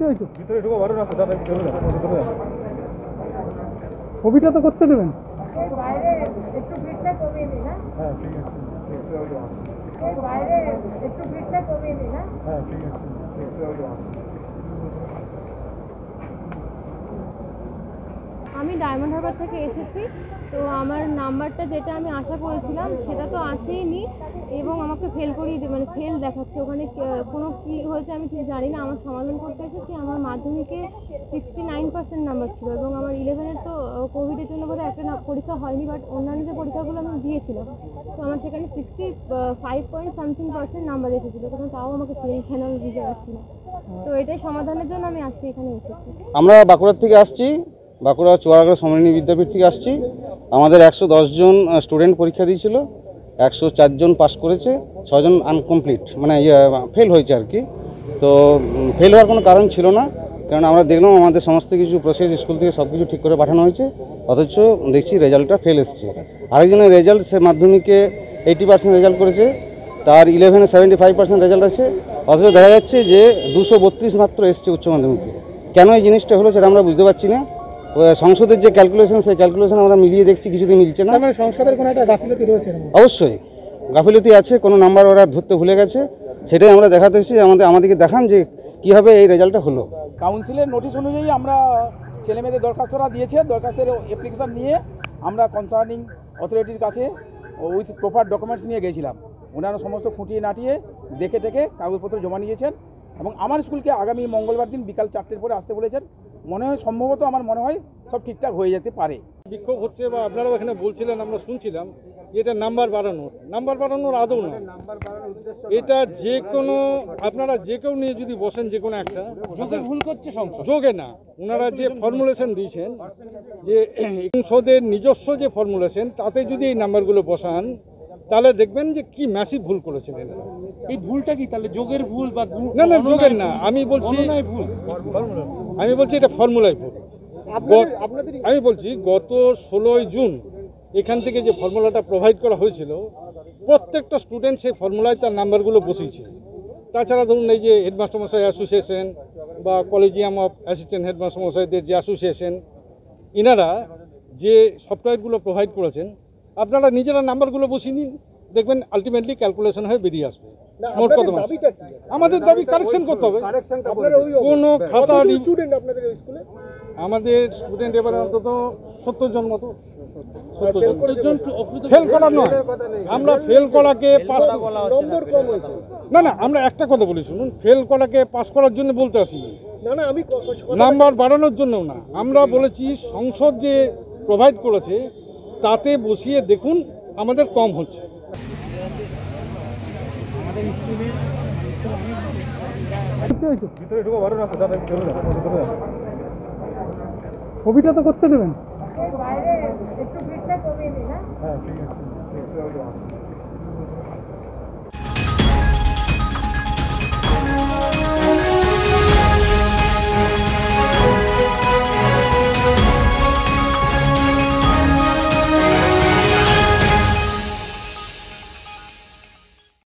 ছবিটা তো করতে দেবেন আমি ডায়মন্ড হারবার থেকে এসেছি तो আমার নাম্বারটা যেটা আমি আশা করেছিলাম সেটা তো আসেইনি এবং আমাকে ফেল করিয়ে মানে ফেল দেখাচ্ছে ওখানে কোনো কি হয়েছে আমি ঠিক জানি না আমার সমাধান করতে এসেছি আমার মাধ্যমিকে 69% নাম্বার ছিল এবং আমার 11-এর তো কোভিডের জন্য বলে একটা পরীক্ষা হয়নি বাট অন্যান্য যে পরীক্ষাগুলো আমি দিয়েছিলাম তো আমার সেখানে 65.something% নাম্বার এসেছিল তখন তাও আমাকে ফেল কেন আমি বুঝতে পারছি না তো এটাই সমাধানের জন্য আমি আজকে এখানে এসেছি আমরা বাঁকুড়া থেকে আসছি বাঁকুড়া চুয়াড়াগড়া সমরিনী বিদ্যাপীঠ থেকে আসছি আমাদের 110 জন স্টুডেন্ট পরীক্ষা দিয়েছিল 104 জন পাস করেছে 6 জন আনকমপ্লিট মানে ফেল হয়েছে আর কি তো ফেল হওয়ার কোনো কারণ ছিল না কারণ আমরা দেখলাম আমাদের সমস্ত কিছু প্রসেস স্কুল থেকে সব কিছু ঠিক করে পাঠানো হয়েছে অথচ দেখছি রেজাল্টটা ফেল এসছে আরেকজনের রেজাল্ট সে মাধ্যমিকে 80% রেজাল্ট করেছে তার 11-এ 75% রেজাল্ট আছে অথচ দেখা যাচ্ছে যে 232 মাত্র এসছে উচ্চ মাধ্যমিকে কেন এই জিনিসটা হলো সেটা আমরা বুঝতে পারছি না সংসদের যে ক্যালকুলেশন সেই ক্যালকুলেশন আমরা মিলিয়ে দেখছি কিছুতেই মিলছে না মানে সংসদের কোনো একটা গাফিলতি রয়েছে অবশ্যই গাফিলতি আছে কোনো নাম্বার ওরা ধরতে ভুলে গেছে সেটাই আমরা দেখাতে এসেছি আমাদেরকে দেখান যে কীভাবে এই রেজাল্টটা হলো কাউন্সিলের নোটিশ অনুযায়ী আমরা ছেলেমেয়েদের দরখাস্তরা দিয়েছে দরখাস্তের অ্যাপ্লিকেশন নিয়ে আমরা কনসার্নিং অথরিটির কাছে উইথ প্রপার ডকুমেন্টস নিয়ে গেছিলাম ওনারা সমস্ত খুঁটিয়ে নাটিয়ে দেখে টেকে কাগজপত্র জমা নিয়েছেন এবং আমার স্কুলকে আগামী মঙ্গলবার দিন বিকাল 4টের পরে আসতে বলেছেন মনে হয় সম্ভবত আমার মনে হয় সব ঠিকঠাক হয়ে যেতে পারে বিক্ষোভ হচ্ছে বা আপনারাও এখানে বলছিলেন আমরা শুনছিলাম এটা নাম্বার বাড়ানোর আদৌ না এটা যে কোনো আপনারা যে কেউ নিয়ে যদি বসেন যে কোনো একটা যোগে ভুল করছে সংসদ যোগে না ওনারা যে ফর্মুলেশন দিয়েছেন যে সংসদের নিজস্ব যে ফর্মুলেশন তাতে যদি এই নাম্বারগুলো বসান তাহলে দেখবেন যে কি ম্যাসিভ ভুল করেছেন এনারা এই ভুলটা কি তাহলে যোগের ভুল বা না যোগের না আমি বলছি এটা ফর্মুলাই ভুল আমি বলছি গত 16 জুন এখান থেকে যে ফর্মুলাটা প্রোভাইড করা হয়েছিল প্রত্যেকটা স্টুডেন্ট সেই ফর্মুলায় তার নাম্বারগুলো বসিয়েছে তাছাড়া ধরুন এই যে হেডমাস্টার মশাই অ্যাসোসিয়েশন বা কলেজিয়াম অফ অ্যাসিস্ট্যান্ট হেডমাস্টার মশাইদের যে অ্যাসোসিয়েশন ইনারা যে সফটওয়্যারগুলো প্রোভাইড করেছেন আপনারা নিজেরা নাম্বারগুলো বসিয়ে নিন দেখবেন আলটিমেটলি ক্যালকুলেশন হয়ে বেরিয়ে আসবে আমাদের দাবি কারেকশন করতে হবে কোনো খাতা আমাদের স্টুডেন্ট এবার অন্তত 70 জন মতো ফেল করার নয় আমরা ফেল করাকে পাস না না আমরা একটা কথা বলি শুনুন ফেল করাকে পাস করার জন্য বলতে আসি না আমি নাম্বার বাড়ানোর জন্যও না আমরা বলেছি সংসদ যে প্রোভাইড করেছে তাতে বসিয়ে দেখুন আমাদের কম হচ্ছে ছবিটা তো করতে দেবেন